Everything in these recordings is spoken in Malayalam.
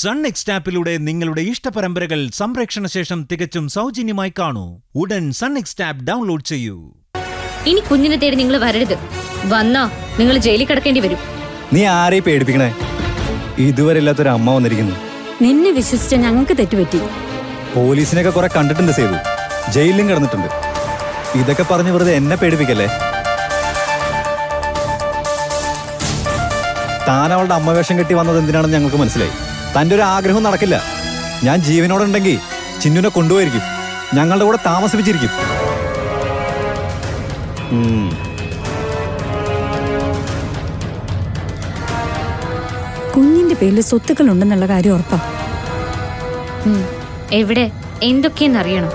Sun Next App-ലൂടെ നിങ്ങളുടെ ഇഷ്ടപരമ്പരകൾ സംപ്രേക്ഷണ ശേഷം തികച്ചും സൗജന്യമായി കാണൂ. ഉടൻ Sun Next App ഡൗൺലോഡ് ചെയ്യൂ. ഇനി കുഞ്ഞിനെ തേടി നിങ്ങൾ വരരുത്. വന്നാ നിങ്ങൾ ജയിലിൽ കിടക്കേണ്ടി വരും. നീ ആരെ പേടിപ്പിക്കണേ? ഇതുവരെ ഇല്ലാത്തൊരു അമ്മ വന്നിരിക്കുന്നു. നിന്നെ വിശ്വസിച്ച ഞങ്ങൾക്ക് തെറ്റുപറ്റി. പോലീസിനൊക്കെ കുറെ കണ്ടിട്ടുണ്ട് സേതു. ജയിലിലും കിടന്നിട്ടുണ്ട്. ഇതൊക്കെ പറഞ്ഞു വെറുതെ എന്നെ പേടിപ്പിക്കല്ലേ? താൻ അവളുടെ അമ്മ വേഷം കെട്ടി വന്നത് എന്തിനാണെന്ന് ഞങ്ങൾക്ക് മനസ്സിലായി. തൻ്റെ ഒരു ആഗ്രഹം നടക്കില്ല. ഞാൻ ജീവനോടുണ്ടെങ്കിൽ ചിന്നുനെ കൊണ്ടുപോയിരിക്കും, ഞങ്ങളുടെ കൂടെ താമസിപ്പിച്ചിരിക്കും. കുഞ്ഞിന്റെ പേരിൽ സ്വത്തുക്കൾ ഉണ്ടെന്നുള്ള കാര്യം ഉറപ്പാ. എവിടെ എന്തൊക്കെയെന്നറിയണം.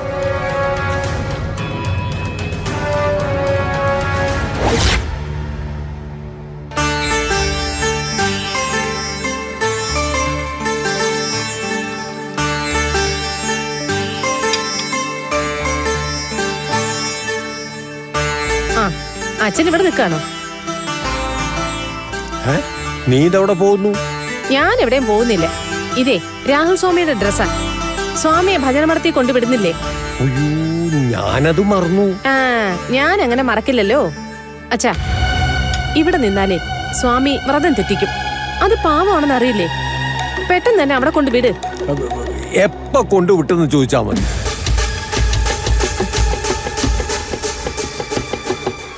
അച്ഛൻ ഇവിടെ നിൽക്കാണോ? നീ ഇതവിടെ പോകുന്നു? ഞാൻ എവിടെയും പോകുന്നില്ല. ഇതേ രാഹുൽ സ്വാമിയുടെ ഡ്രസ്സാ. സ്വാമിയെ ഭജന നടത്തി കൊണ്ടുവിടുന്നില്ലേ? ഞാനത് മറന്നു. ഞാൻ അങ്ങനെ മറക്കില്ലല്ലോ അച്ഛാ. ഇവിടെ നിന്നാലേ സ്വാമി വ്രതം തെറ്റിക്കും. അത് പാവമാണെന്ന് അറിയില്ലേ? പെട്ടെന്ന് തന്നെ അവിടെ കൊണ്ടുവിട്. എപ്പോ കൊണ്ടുവിട്ടെന്ന് ചോദിച്ചാ മതി.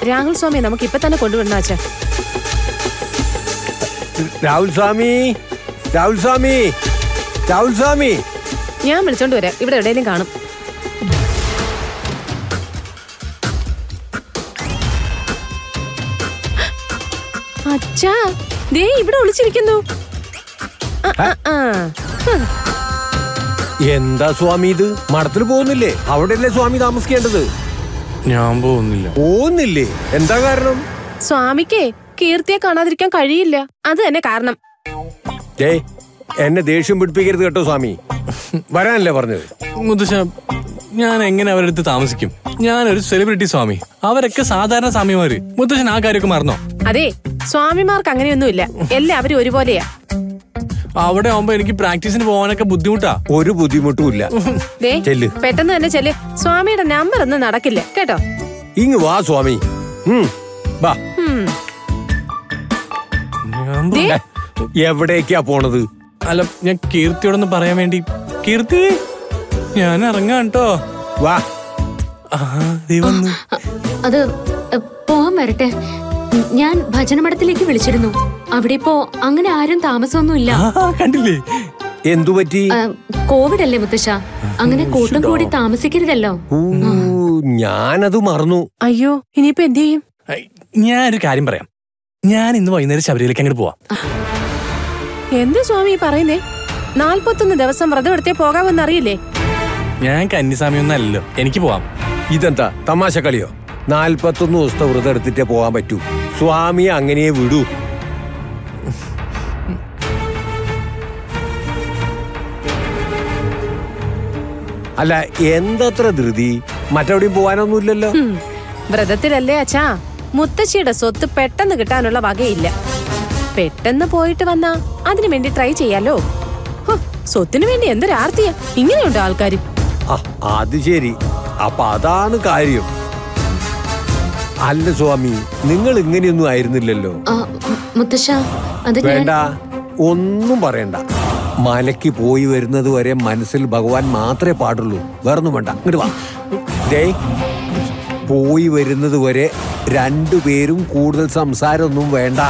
രാഹുൽ സ്വാമി നമുക്ക് ഇപ്പൊ തന്നെ കൊണ്ടുവരണ അച്ഛാ. രാഹുൽ സ്വാമി, രാഹുൽ സ്വാമി, രാഹുൽ സ്വാമി, ഞാൻ വിളിച്ചോണ്ട് വരാം. ഇവിടെ എവിടെയെങ്കിലും കാണും. അച്ഛാ ദേ ഇവിടെ ഒളിച്ചിരിക്കുന്നു. എന്താ സ്വാമി ഇത്? മഠത്തിൽ പോകുന്നില്ലേ? അവിടെയല്ലേ സ്വാമി താമസിക്കേണ്ടത്? ഞാൻ പോകുന്നില്ല. പോകുന്നില്ലേ? എന്താ കാരണം? സ്വാമിക്ക് കീർത്തിയെ കാണാതിരിക്കാൻ കഴിയില്ല, അത് തന്നെ കാരണം. എന്നെ ദേഷ്യം പിടിപ്പിക്കരുത് കേട്ടോ സ്വാമി. വരാനല്ലേ പറഞ്ഞത്? മുത്തശ്ശ, ഞാൻ എങ്ങനെ അവരടുത്ത് താമസിക്കും? ഞാനൊരു സെലിബ്രിറ്റി സ്വാമി, അവരൊക്കെ സാധാരണ സ്വാമിമാര്. മുത്തശ്ശൻ ആ കാര്യമൊക്കെ മറന്നോ? അതെ, സ്വാമിമാർക്ക് അങ്ങനെയൊന്നുമില്ല, എല്ലാവരും ഒരുപോലെയാ. അവിടെ ആവുമ്പോ എനിക്ക് പ്രാക്ടീസിന് പോകാനൊക്കെ ബുദ്ധിമുട്ടാ. ഒരു ബുദ്ധിമുട്ടും ഇല്ല, പെട്ടെന്ന് തന്നെ ചെല്ല്. സ്വാമിയുടെ നമ്പർ ഒന്നും നടക്കില്ല കേട്ടോ. ഇങ്ങ് വാ സ്വാമി. എവിടേക്കാ പോണത്? അല്ല, ഞാൻ കീർത്തിയോടൊന്ന് പറയാൻ വേണ്ടി. കീർത്തി, ഞാൻ ഇറങ്ങാൻ കേട്ടോ. വാ. അത് പോവാൻ വരട്ടെ. ഞാൻ ഭജനമഠത്തിലേക്ക് വിളിച്ചിരുന്നു. അവിടെ ഇപ്പോ അങ്ങനെ ആരും താമസമൊന്നുമില്ല. കണ്ടില്ലേ? എന്തുപറ്റി? കോവിഡ് അല്ലേ മുത്തശ്ശ, അങ്ങനെ കൂട്ടം കൂടി താമസിക്കരുതല്ലോ. ഞാനത് മറന്നു. അയ്യോ, ഇനിയിപ്പോ എന്ത് ചെയ്യും? ഞാനൊരു കാര്യം പറയാം. ഞാൻ ഇന്ന് വൈകുന്നേരം ശബരിമലയ്ക്ക് അങ്ങോട്ട് പോവാം. എന്താ സ്വാമി പറയുന്നേ? 41 ദിവസം വ്രതം എടുത്തേ പോകാമെന്ന് അറിയില്ലേ? ഞാൻ കന്നിസ്വാമി ഒന്നല്ലോ, എനിക്ക് പോവാം. ഇതെന്താ തമാശ കളിയോ? 41 ദിവസത്തെ വ്രതം എടുത്തിട്ടേ പോകാൻ പറ്റൂ. സ്വാമിയെ അങ്ങനെ വിടൂ. അല്ല, എന്തത്ര ധൃതി? മറ്റെവിടെയും പോവാനൊന്നുമില്ലല്ലോ. വ്രതത്തിലല്ലേ അച്ഛാ, മുത്തശ്ശിയുടെ സ്വത്ത് പെട്ടെന്ന് കിട്ടാനുള്ള വകയില്ല. പെട്ടെന്ന് പോയിട്ട് വന്നാ അതിനു വേണ്ടി ട്രൈ ചെയ്യാലോ. സ്വത്തിനു വേണ്ടി എന്തൊരു ആർത്തിയാ. ഇങ്ങനെയുണ്ട് ആൾക്കാര്. അത് ശരി, അപ്പൊ അതാണ് കാര്യം. അല്ല സ്വാമി, നിങ്ങൾ ഇങ്ങനെയൊന്നും ആയിരുന്നില്ലല്ലോ. വേണ്ട, ഒന്നും പറയണ്ട. മലക്ക് പോയി വരുന്നത് വരെ മനസ്സിൽ ഭഗവാൻ മാത്രമേ പാടുള്ളൂ, വേറൊന്നും വേണ്ട. ഇങ്ങോട്ട് വാ. പോയി വരുന്നത് വരെ രണ്ടുപേരും കൂടുതൽ സംസാരമൊന്നും വേണ്ട,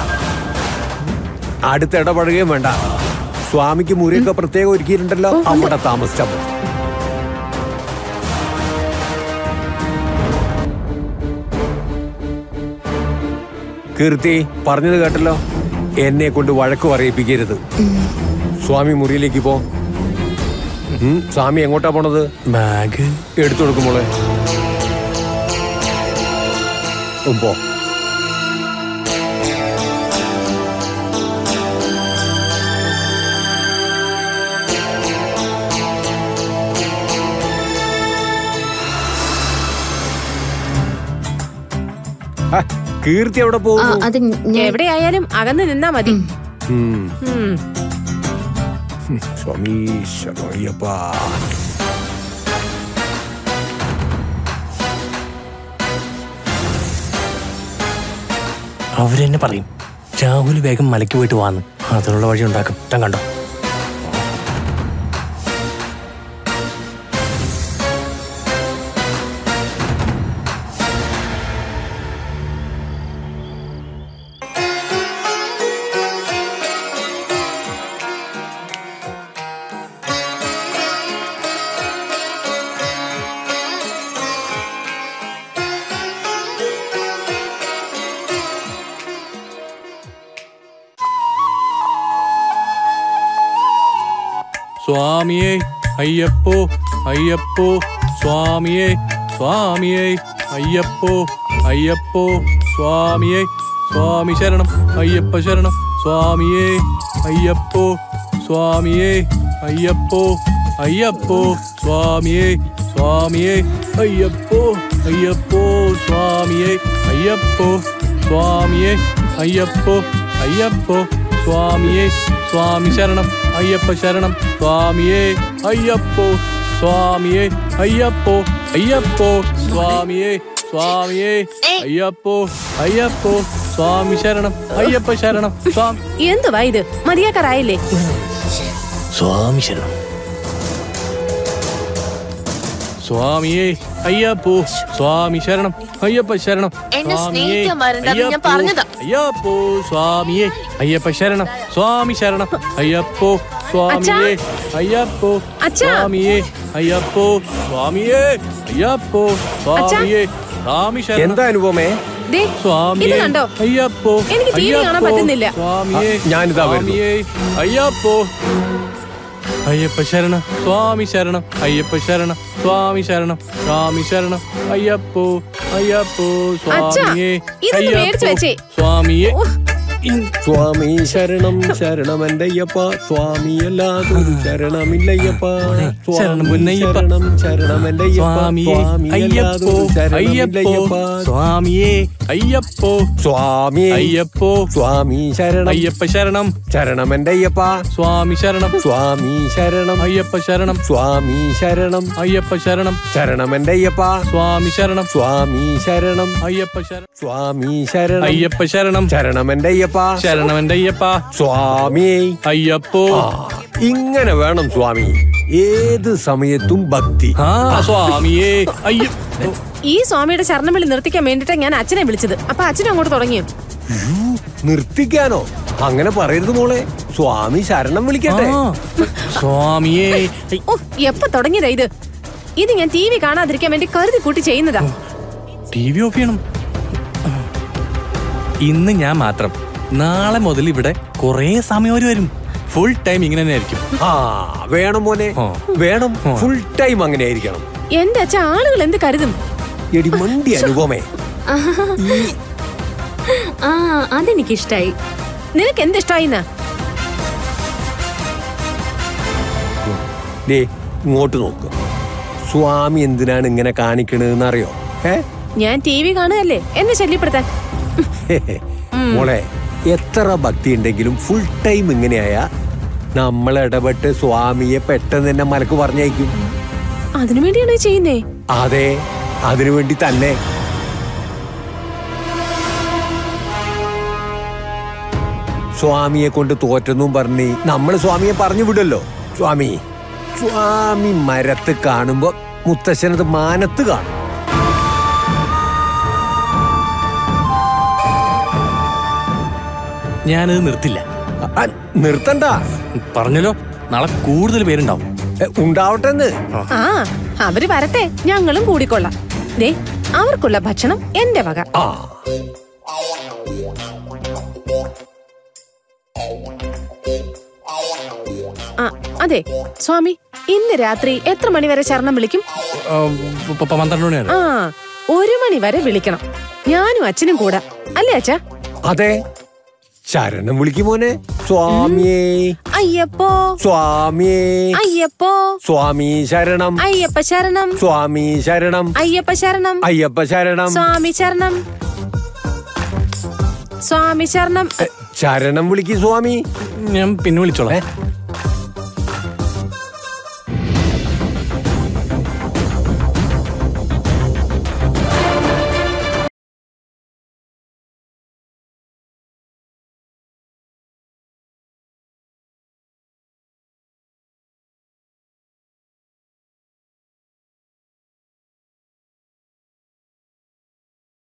അടുത്ത് ഇടപഴകുകയും വേണ്ട. സ്വാമിക്ക് മുറിയൊക്കെ പ്രത്യേകം ഒരുക്കിയിട്ടുണ്ടല്ലോ, അവിടെ താമസിച്ചത്. കീർത്തി പറഞ്ഞത് കേട്ടല്ലോ, എന്നെ കൊണ്ട് വഴക്ക് പറയിപ്പിക്കരുത്. സ്വാമി മുറിയിലേക്ക് പോ. സ്വാമി എങ്ങോട്ടാ പോണത്? ബാഗ് എടുത്തു കൊടുക്കുമ്പോളെ പോ. കീർത്തി എവിടെ പോകും? എവിടെയായാലും അകന്ന് നിന്നാ മതി. स्वामी शरणय्यप्पा അവരെന്നെ പറയും രാഹുൽ വേഗം മലയ്ക്ക് പോയിട്ട് വാന്ന് അതിനുള്ള വഴി ഉണ്ടാക്കും താൻ കണ്ടോ स्वामिये अय्यप्पो अय्यप्पो स्वामिये स्वामिये अय्यप्पो अय्यप्पो स्वामिये स्वामी शरणम अय्यप्प शरणम स्वामिये अय्यप्पो स्वामिये अय्यप्पो अय्यप्पो स्वामिये स्वामिये अय्यप्पो अय्यप्पो स्वामिये अय्यप्पो स्वामिये अय्यप्पो अय्यप्पो स्वामिये स्वामी शरणम अय्यप्प शरणम स्वामिये अय्यप्पो स्वामिये अय्यप्पो अय्यप्पो स्वामिये स्वामिये अय्यप्पो अय्यप्पो स्वामी शरणम अय्यप्प शरणम स्वामी എന്തുവാ ഇത് മരിയാക്കറായില്ലേ स्वामी शरणम स्वामिये अय्यप्पो स्वामी शरणम अय्यप्प शरणम എന്നെ സ്നേഹിക്കാൻ വരണ്ട ഞാൻ പറഞ്ഞതാ അയ്യപ്പോ സ്വാമിയേ അയ്യപ്പ ശരണം സ്വാമി ശരണം അയ്യപ്പോ സ്വാമിയേ അയ്യപ്പോ സ്വാമിയേ അയ്യപ്പോ സ്വാമിയേ അയ്യപ്പോ സ്വാമിയേ സ്വാമി ശരണം എന്താ അനുഭവമേ ദേ ഇത് കണ്ടോ അയ്യപ്പോ എനിക്ക് ടി വി കാണാൻ പറ്റുന്നില്ല സ്വാമിയേ ഞാൻ ഇതാ വരുന്നു അയ്യപ്പോ अय्यप्प शरण स्वामी शरण अय्यप्प शरण स्वामी शरण अय्यप्पो अय्यप्पो स्वामी स्वामी स्वामी शरणम शरणम अय्यप्पा स्वामी अल्लादुर शरणम अय्यप्पा शरणम शरणम शरणम अय्यप्पो अय्यप्पा स्वामी अय्यप्पो स्वामी अय्यप्पो स्वामी शरणम अय्यप्प शरणम शरणम अय्यप्पा स्वामी शरणम अय्यप्प शरणम स्वामी शरणम अय्यप्प शरणम शरणम अय्यप्पा स्वामी शरणम अय्यप्प शरणम स्वामी शरणम अय्यप्प शरणम शरणम शरणम अय्यप्पा स्वामी अय्यप्पो ഇങ്ങനെ വേണം സ്വാമി ഏത് സമയത്തും ഭക്തി ആ സ്വാമിയേ അയ്യപ്പോ ഈ സ്വാമിയുടെ ശരണം വിളി നിർത്തിക്കാൻ വേണ്ടിട്ടാ ഞാൻ അച്ഛനെ വിളിച്ചത് അപ്പോൾ അച്ഛൻ അങ്ങോട്ട് തുടങ്ങിയോ നിർത്തിക്കാനോ അങ്ങനെ പറയരുത് മോളെ സ്വാമി ശരണം വിളിക്കട്ടെ സ്വാമിയേ ഓ എപ്പോ തുടങ്ങിയതാ ഇത് ഞാൻ ടിവി കാണാതിരിക്കാൻ വേണ്ടി കരുതി കൂട്ടി ചെയ്യുന്നതാ ടിവി ഓഫ് ചെയ്യണം ഇന്ന് ഞാൻ മാത്രം നാളെ മുതൽ ഇവിടെ കുറേ സമയം ഒരു വരും ഫുൾ ടൈം ഇങ്ങനെ തന്നെ ആയിരിക്കും ആ വേണം മോനെ വേണം ഫുൾ ടൈം അങ്ങനെ ആയിരിക്കണം എൻ്റെ അച്ഛാ ആളുകൾ എന്ത് കരുതും എടി മണ്ടി അനുഭവമേ ആ അതെനിക്ക് ഇഷ്ടായി നിനക്ക് എന്ത് ഇഷ്ടായിന്നാ ദേ ഇങ്ങോട്ട് നോക്ക് സ്വാമി എന്തിനാണ് ഇങ്ങനെ കാണിക്കണതെന്ന് അറിയോ ഞാൻ ടിവി കാണുകയല്ലേ എന്നെ ശല്യപ്പെടുത്താൻ മോളെ എത്ര ഭക്തി ഉണ്ടെങ്കിലും ഫുൾ ടൈം ഇങ്ങനെയായാ നമ്മൾ ഇടപെട്ട് സ്വാമിയെ പെട്ടെന്ന് തന്നെ മലക്ക് പറഞ്ഞയക്കും അതിനുവേണ്ടിയാണോ ചെയ്യുന്നേ അതെ അതിനുവേണ്ടി തന്നെ സ്വാമിയെ കൊണ്ട് തോറ്റെന്നും പറഞ്ഞ് നമ്മൾ സ്വാമിയെ പറഞ്ഞു വിടല്ലോ സ്വാമി മരത്ത് കാണുമ്പോ മുത്തശ്ശനത് മാനത്ത് കാണും ഞാനത് നിർത്തില്ല നിർത്തണ്ട പറഞ്ഞല്ലോ നാളെ കൂടുതൽ പേരുണ്ടാവും ഉണ്ടാവട്ടെന്ന് ആ അവര് വരട്ടെ ഞങ്ങളും കൂടിക്കൊള്ളാം ദേ അവർക്കുള്ള ഭക്ഷണം എന്റെ വക അതെ സ്വാമി ഇന്ന് രാത്രി എത്ര മണിവരെ ശരണം വിളിക്കും 12 മണിയാണ് ആ 1 മണി വരെ വിളിക്കണം ഞാനും അച്ഛനും കൂടെ അല്ലേ അച്ഛാ അതെ ശരണം വിളിക്കും മോനെ സ്വാമിയേ അയ്യപ്പോ സ്വാമിയേ അയ്യപ്പോ സ്വാമി ശരണം അയ്യപ്പ ശരണം സ്വാമി ശരണം അയ്യപ്പ ശരണം അയ്യപ്പ ശരണം സ്വാമി ശരണം സ്വാമി ശരണം ശരണം വിളിക്കും സ്വാമി ഞാൻ പിന്നെ വിളിച്ചോളാം